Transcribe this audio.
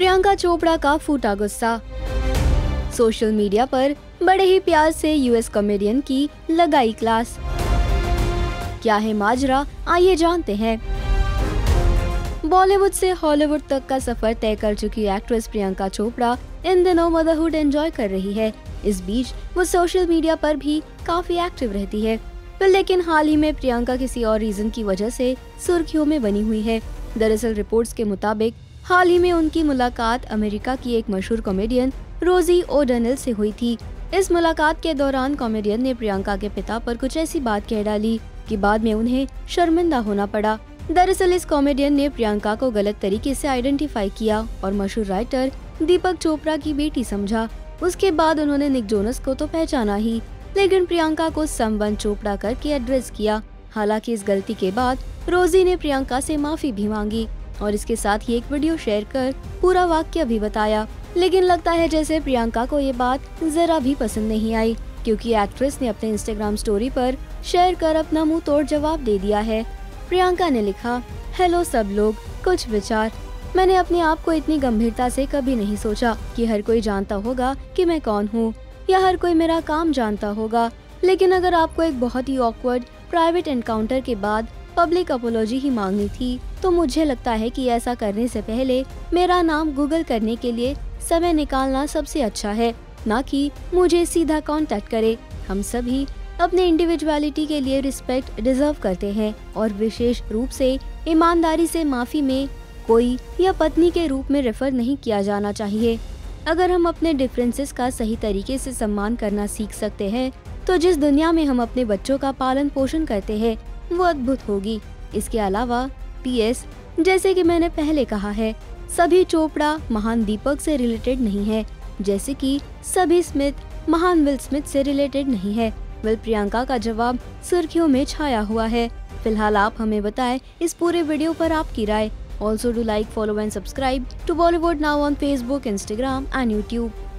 प्रियंका चोपड़ा का फूटा गुस्सा। सोशल मीडिया पर बड़े ही प्यार से यूएस कॉमेडियन की लगाई क्लास। क्या है माजरा, आइए जानते हैं। बॉलीवुड से हॉलीवुड तक का सफर तय कर चुकी एक्ट्रेस प्रियंका चोपड़ा इन दिनों मदरहुड एंजॉय कर रही है। इस बीच वो सोशल मीडिया पर भी काफी एक्टिव रहती है, लेकिन हाल ही में प्रियंका किसी और रीजन की वजह से सुर्खियों में बनी हुई है। दरअसल रिपोर्ट्स के मुताबिक हाल ही में उनकी मुलाकात अमेरिका की एक मशहूर कॉमेडियन रोजी ओडॉनल से हुई थी। इस मुलाकात के दौरान कॉमेडियन ने प्रियंका के पिता पर कुछ ऐसी बात कह डाली कि बाद में उन्हें शर्मिंदा होना पड़ा। दरअसल इस कॉमेडियन ने प्रियंका को गलत तरीके से आइडेंटिफाई किया और मशहूर राइटर दीपक चोपड़ा की बेटी समझा। उसके बाद उन्होंने निक जोनस को तो पहचाना ही, लेकिन प्रियंका को संबंध चोपड़ा करके एड्रेस किया। हालांकि इस गलती के बाद रोजी ने प्रियंका से माफी भी मांगी और इसके साथ ही एक वीडियो शेयर कर पूरा वाक्य भी बताया। लेकिन लगता है जैसे प्रियंका को ये बात जरा भी पसंद नहीं आई, क्योंकि एक्ट्रेस ने अपने इंस्टाग्राम स्टोरी पर शेयर कर अपना मुंह तोड़ जवाब दे दिया है। प्रियंका ने लिखा, हेलो सब लोग, कुछ विचार। मैंने अपने आप को इतनी गंभीरता से कभी नहीं सोचा कि हर कोई जानता होगा कि मैं कौन हूँ या हर कोई मेरा काम जानता होगा, लेकिन अगर आपको एक बहुत ही ऑकवर्ड प्राइवेट एनकाउंटर के बाद पब्लिक अपोलॉजी ही मांगनी थी तो मुझे लगता है कि ऐसा करने से पहले मेरा नाम गूगल करने के लिए समय निकालना सबसे अच्छा है, ना कि मुझे सीधा कांटेक्ट करे। हम सभी अपने इंडिविजुअलिटी के लिए रिस्पेक्ट डिजर्व करते हैं और विशेष रूप से ईमानदारी से माफी में कोई या पत्नी के रूप में रेफर नहीं किया जाना चाहिए। अगर हम अपने डिफरेंसेस का सही तरीके से सम्मान करना सीख सकते हैं तो जिस दुनिया में हम अपने बच्चों का पालन पोषण करते हैं वो अद्भुत होगी। इसके अलावा PS, जैसे कि मैंने पहले कहा है, सभी चोपड़ा महान दीपक से रिलेटेड नहीं है, जैसे कि सभी स्मिथ महान विल स्मिथ से रिलेटेड नहीं है। विल प्रियंका का जवाब सुर्खियों में छाया हुआ है। फिलहाल आप हमें बताएं इस पूरे वीडियो पर आपकी राय। Also do like, follow and subscribe to Bollywood Now on Facebook, Instagram and YouTube.